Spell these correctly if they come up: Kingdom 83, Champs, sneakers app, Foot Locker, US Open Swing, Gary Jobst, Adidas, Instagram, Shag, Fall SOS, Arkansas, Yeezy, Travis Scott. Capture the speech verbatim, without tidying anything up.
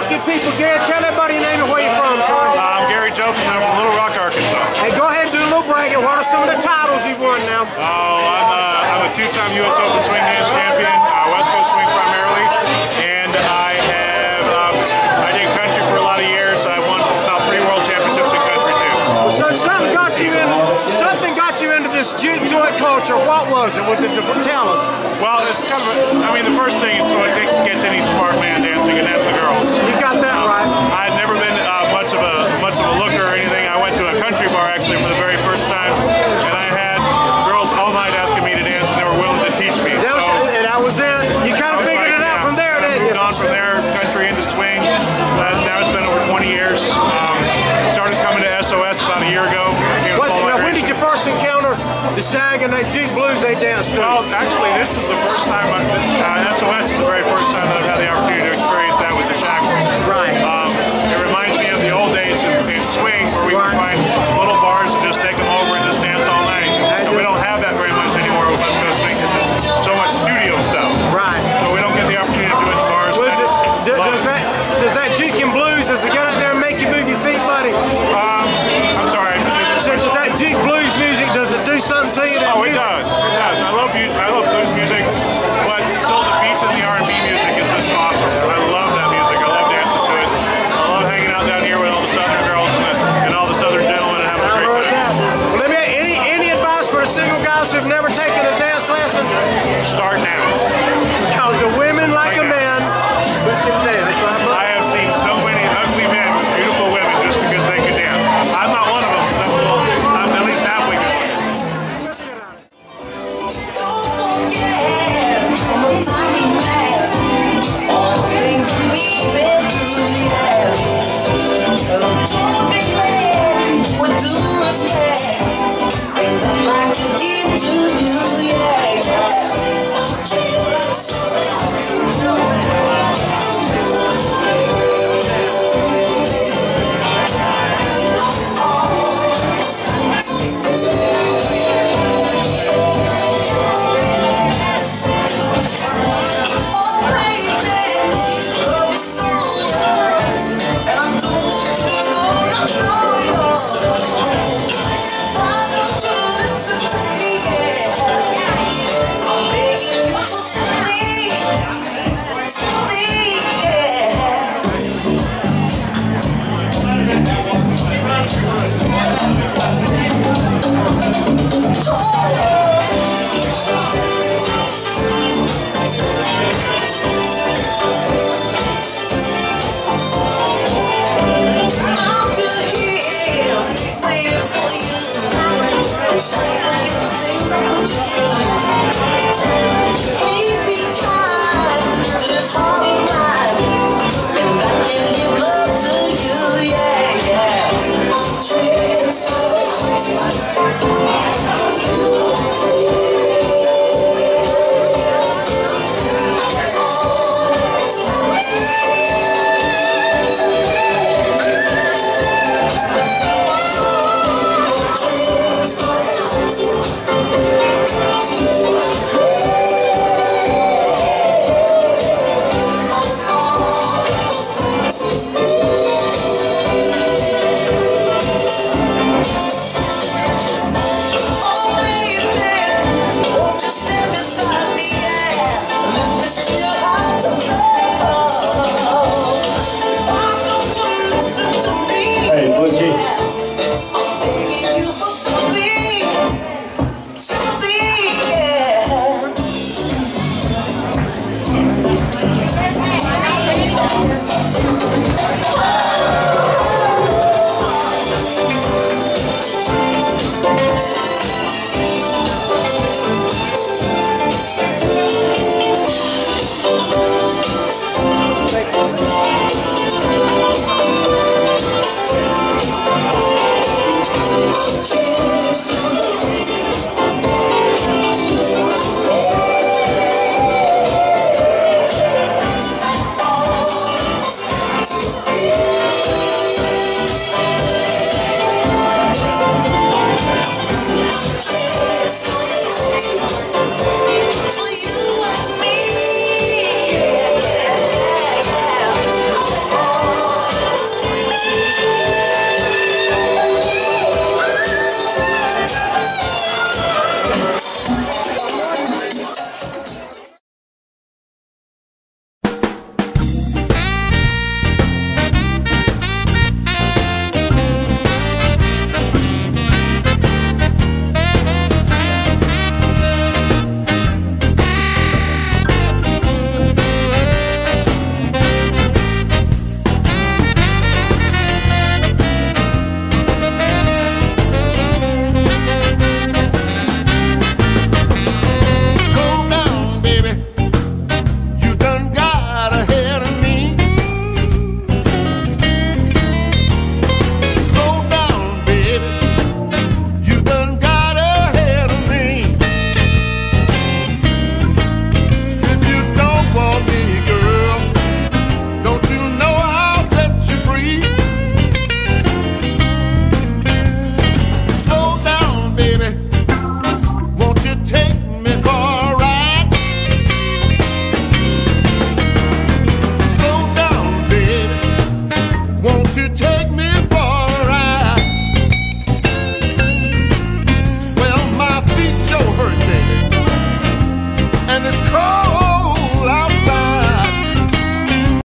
talk to your people. Gary, tell everybody your name and where you're from, son. I'm Gary Jobst, and I'm from Little Rock, Arkansas. Hey, go ahead and do a little bragging. What are some of the titles you've won now? Oh, I'm, uh, I'm a two-time U S Open Swing Hands champion, uh, West Coast Swing primarily, and I have, um, I did country for a lot of years. I won about three world championships in country, too. So something got you in, something got you into this jig joint culture. What was it? Was it to tell us? Well, it's kind of, a, I mean, the first thing is what gets any smart man dancing, and that's the girls. You got that um, right. I'd never been uh, much of a much of a looker or anything. I went to a country bar, actually, for the very first time, and I had girls all night asking me to dance, and they were willing to teach me. That was, so, and I was in. You kind of figured like, it out yeah, from there, didn't you? Moved on from there, country into swing. That, now it's been over twenty years. Um, started coming to S O S about a year ago. The shag and they jig blues they danced to. Well, actually, this is the first time, I've been, uh, S O S is the very first time that I've had the opportunity to experience